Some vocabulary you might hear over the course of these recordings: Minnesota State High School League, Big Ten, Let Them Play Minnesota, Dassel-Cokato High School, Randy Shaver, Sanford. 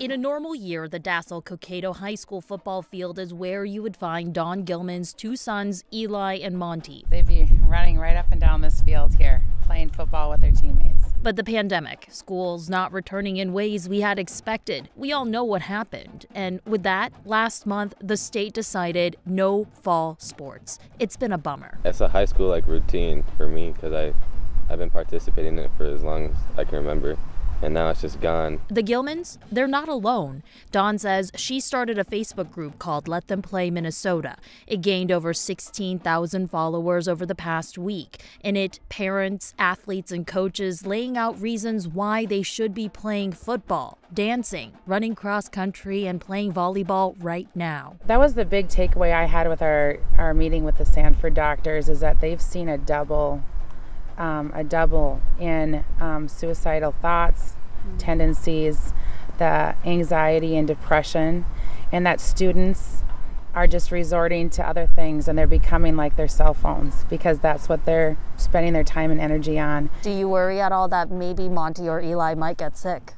In a normal year, the Dassel-Cokato High School football field is where you would find Don Gilman's two sons, Eli and Monty. They'd be running right up and down this field here, playing football with their teammates. But the pandemic, schools not returning in ways we had expected. We all know what happened. And with that, last month, the state decided no fall sports. It's been a bummer. It's a high school like routine for me because I've been participating in it for as long as I can remember. And now it's just gone. The Gilmans, they're not alone. Dawn says she started a Facebook group called Let Them Play Minnesota. It gained over 16,000 followers over the past week. In it, parents, athletes, and coaches laying out reasons why they should be playing football, dancing, running cross country, and playing volleyball right now. That was the big takeaway I had with our meeting with the Sanford doctors, is that they've seen a double in suicidal thoughts, tendencies, the anxiety and depression, and that students are just resorting to other things and they're becoming like their cell phones because that's what they're spending their time and energy on. Do you worry at all that maybe Monty or Eli might get sick?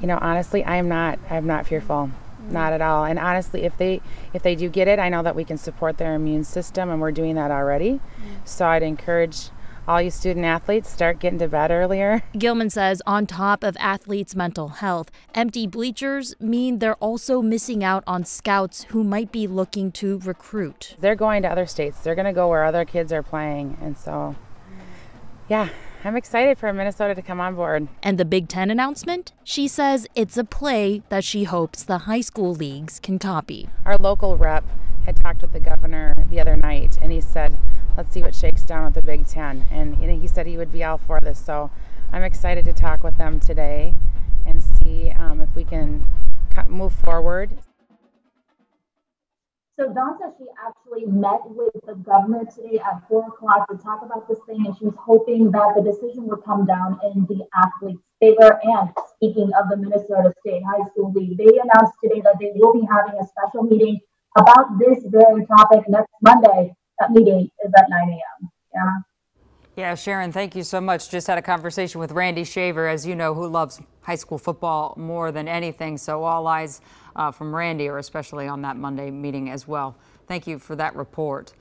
You know, honestly, I'm not fearful. Not at all. And honestly, if they do get it, I know that we can support their immune system, and we're doing that already. So I'd encourage all you student athletes, start getting to bed earlier. Gilman says on top of athletes' mental health, empty bleachers mean they're also missing out on scouts who might be looking to recruit. They're going to other states. They're going to go where other kids are playing. And so, yeah, I'm excited for Minnesota to come on board. And the Big Ten announcement? She says it's a play that she hopes the high school leagues can copy. Our local rep had talked with the governor the other night, and he said, let's see what shakes down with the Big Ten. And he said he would be all for this. So I'm excited to talk with them today and see if we can move forward. So Dawn says she actually met with the governor today at 4 o'clock to talk about this thing, and she was hoping that the decision would come down in the athletes' favor. And speaking of the Minnesota State High School League, they announced today that they will be having a special meeting about this very topic next Monday. That meeting is at 9 a.m. Yeah, Sharon, thank you so much. Just had a conversation with Randy Shaver, as you know, who loves high school football more than anything. So all eyes from Randy are especially on that Monday meeting as well. Thank you for that report.